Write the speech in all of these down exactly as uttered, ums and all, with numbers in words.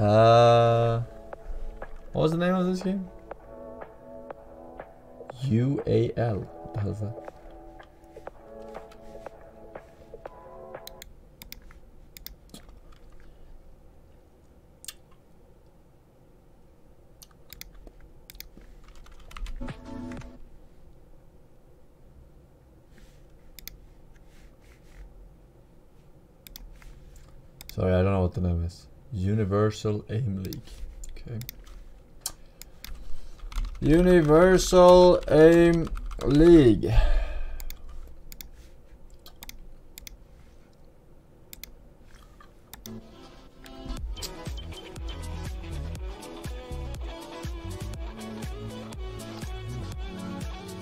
Uh, what was the name of this game? U A L. What the hell is that? Sorry, I don't know what the name is. Universal Aim League. Okay. Universal Aim League.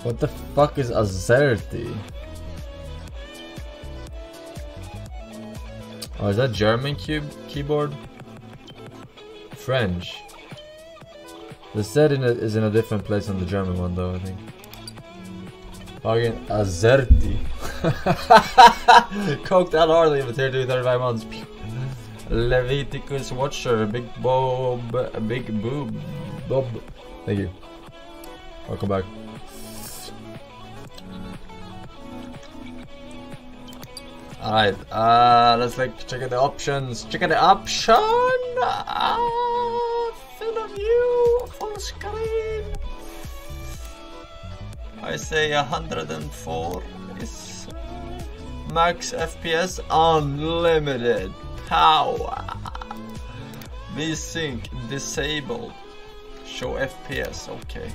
What the fuck is Azerty? Oh, is that German cube keyboard? French. The setting is in a different place than the German one, though, I think. Fucking Azerty. Coked out hardly, but here to thirty-five months. Leviticus Watcher, Big Bob, Big Boob, Bob. Thank you. Welcome back. Alright, uh, let's like check out the options. Check out the option! Uh, fill of view, full screen. I say one hundred and four is max F P S, unlimited power. VSync disabled. Show F P S, okay.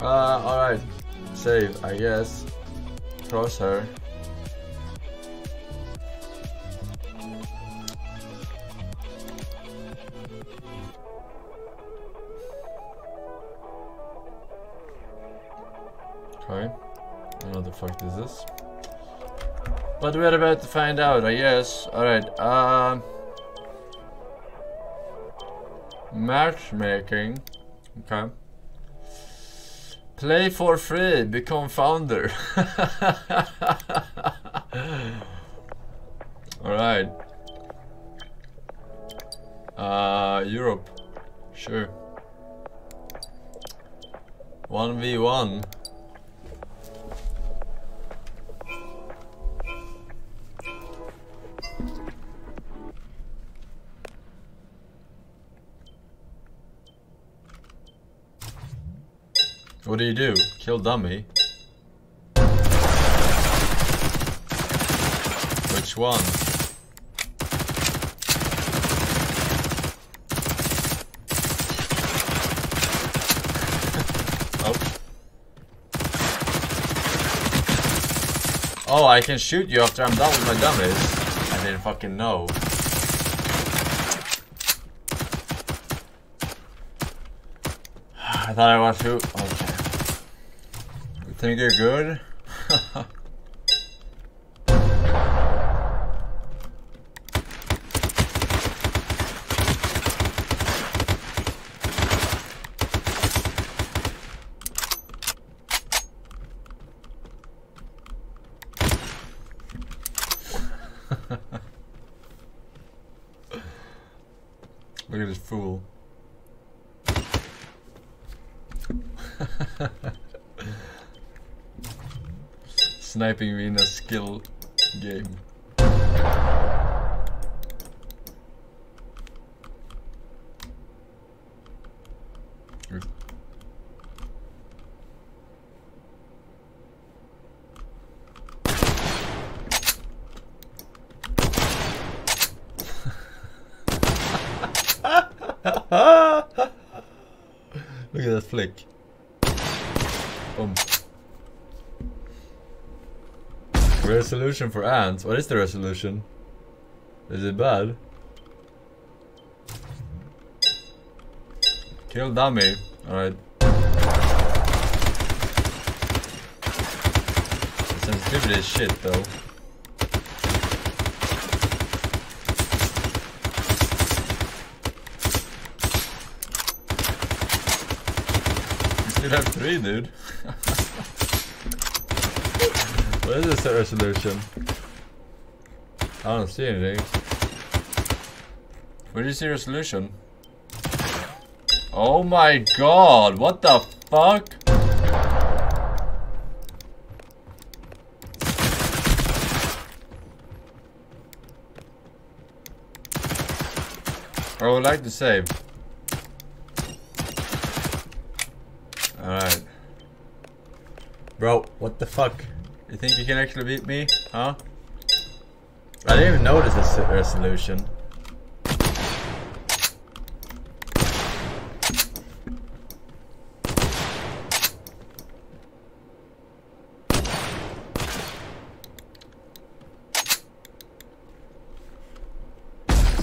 Uh, alright, save, I guess. Crosshair. Okay, I don't know what the fuck this is, but we're about to find out, I guess. Alright, uh, matchmaking. Okay. Play for free, become founder. Alright. Uh, Europe. Sure. one v one. What do you do? Kill dummy? Which one? Oh. Oh, I can shoot you after I'm done with my dummies. I didn't fucking know. I thought I was too. Okay. Think you're good? Look at this fool. Sniping me in a skill game. Look at that flick. Boom. Resolution for ants. What is the resolution? Is it bad? Kill dummy. Alright. The sensitivity is shit though. You still have three, dude. What is this resolution? I don't see anything. What is the resolution? Oh my god, what the fuck? I would like to save. Alright. Bro, what the fuck? You think you can actually beat me? Huh? I didn't even notice this resolution.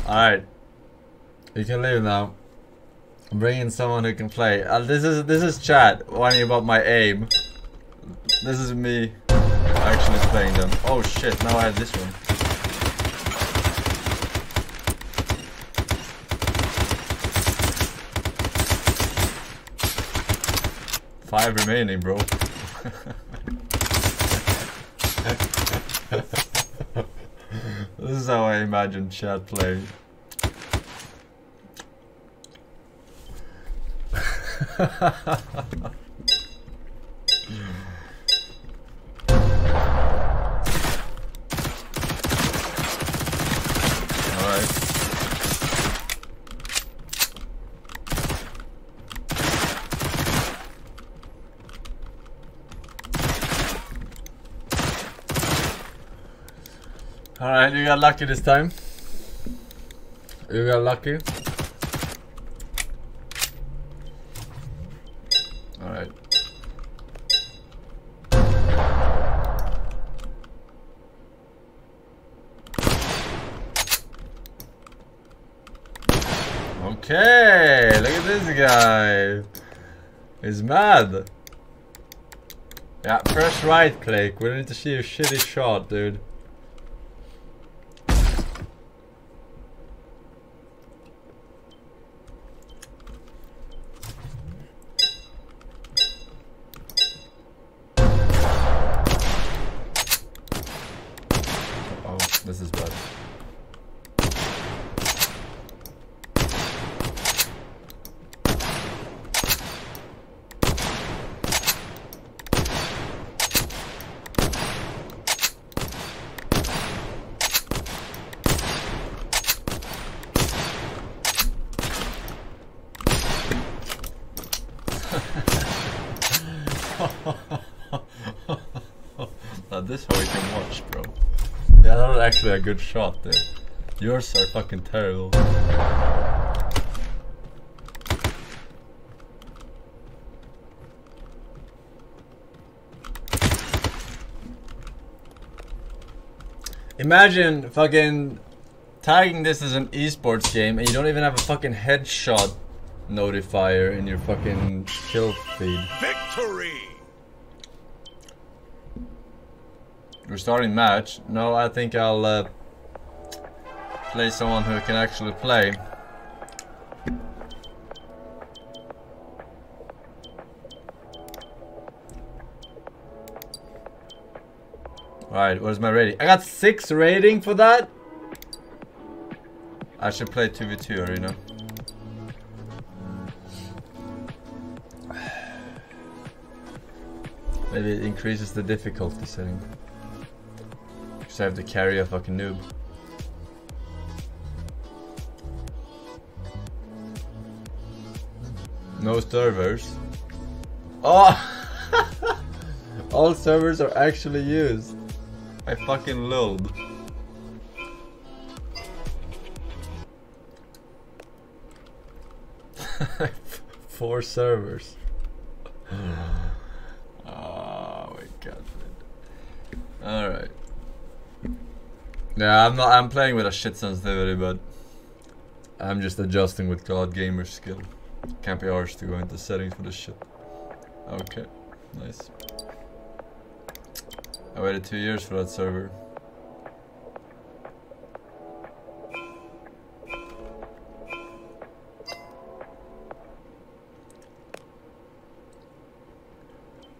Alright. You can leave now. I'm bringing someone who can play. Uh, this is this is chat whining about my aim. This is me actually playing them. Oh shit! Now I have this one. Five remaining, bro. This is how I imagine chat playing. Alright. Alright, you got lucky this time. You got lucky. Alright. Okay, look at this guy. He's mad. Yeah, press right click. We need to see a shitty shot, dude. This is bad. Now this how we can watch, bro. Yeah, that was actually a good shot, dude. Yours are fucking terrible. Imagine fucking tagging this as an esports game and you don't even have a fucking headshot notifier in your fucking kill feed. Victory! We're starting match. No, I think I'll uh, play someone who can actually play. Alright, what is my rating? I got six rating for that? I should play two v two arena. Maybe it increases the difficulty setting. I have to carry a fucking noob. No servers. Oh! All servers are actually used. I fucking lulled. Four servers. Oh my god. Alright. Yeah, I'm not. I'm playing with a shit sensitivity, but I'm just adjusting with God gamer skill. Can't be harsh to go into settings for this shit. Okay, nice. I waited two years for that server.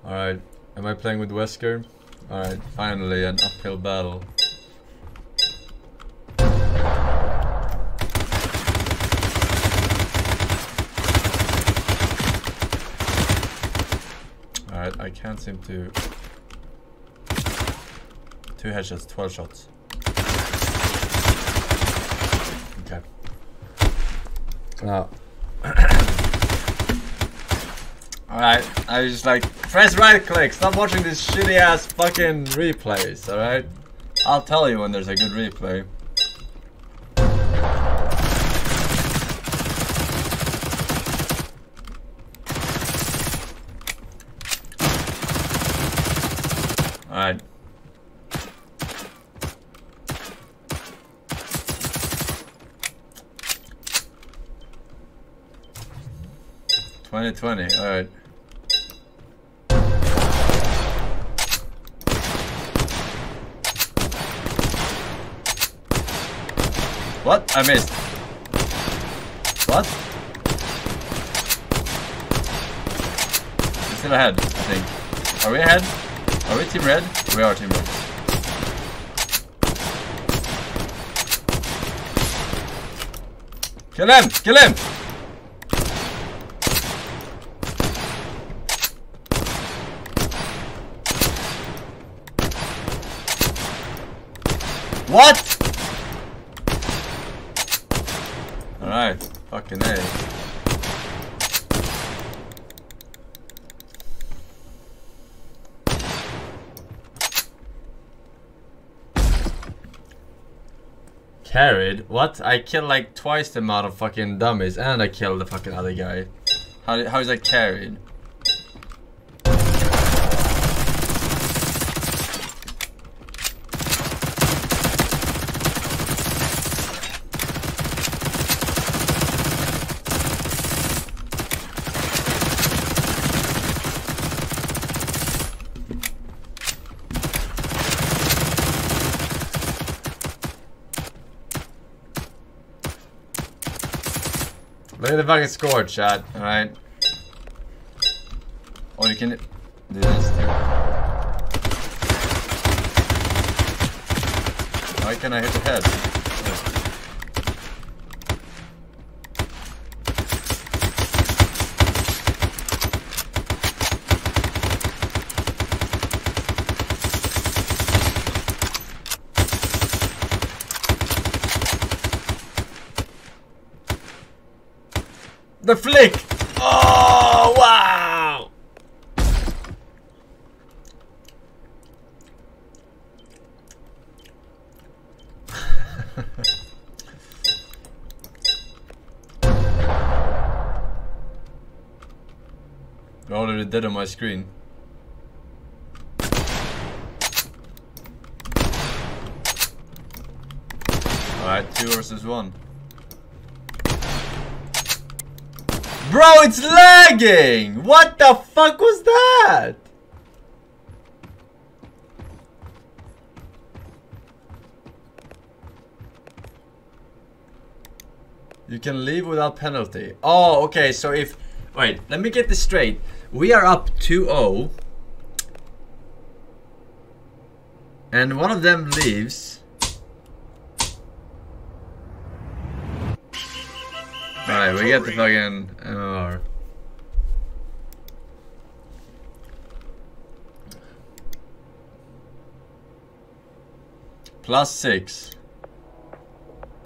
All right. Am I playing with Wesker? All right. Finally, an uphill battle. I can't seem to... Two headshots, twelve shots. Okay. Now... Alright, I was just like, press right click, stop watching these shitty ass fucking replays, alright? I'll tell you when there's a good replay. Alright. twenty twenty, alright. What? I missed. What? We're still ahead, I think. Are we ahead? Are we team red? We are team red. Kill him! Kill him! What? Alright, fucking A. Carried? What? I killed like twice the amount of fucking dummies and I killed the fucking other guy. How, how is that carried? Look at the fucking score, chat, alright? Oh, you can do this too. Why can I hit the head? The flick! Oh, wow! They're already dead on my screen. Alright, two versus one. Bro, it's lagging! What the fuck was that? You can leave without penalty. Oh, okay, so if... Wait, let me get this straight. We are up two zero. And one of them leaves. Alright, we get the fucking M M R. Plus six.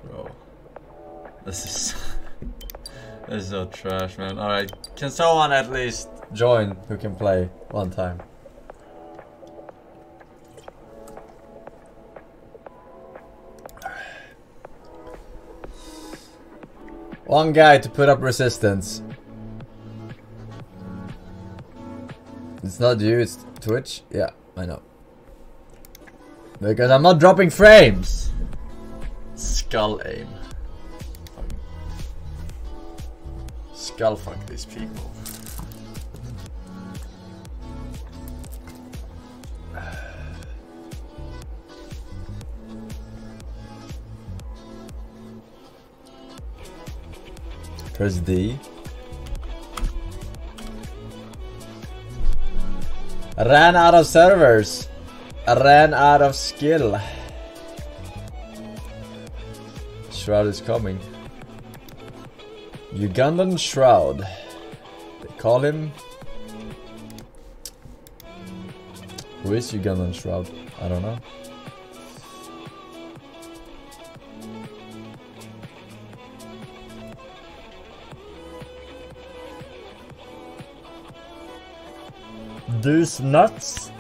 Bro. This is... this is so trash, man. Alright, can someone at least join who can play one time? One guy to put up resistance. It's not you, it's Twitch? Yeah, I know. Because I'm not dropping frames! Skull aim. Skull fuck these people. Press D. I ran out of servers. I ran out of skill. Shroud is coming. Ugandan Shroud. They call him Who is Ugandan Shroud? I don't know. Those nuts.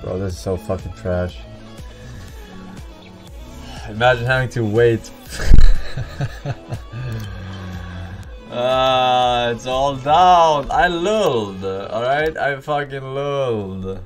Bro, this is so fucking trash. Imagine having to wait. Ah, uh, it's all down. I lulled. Alright, I fucking lulled.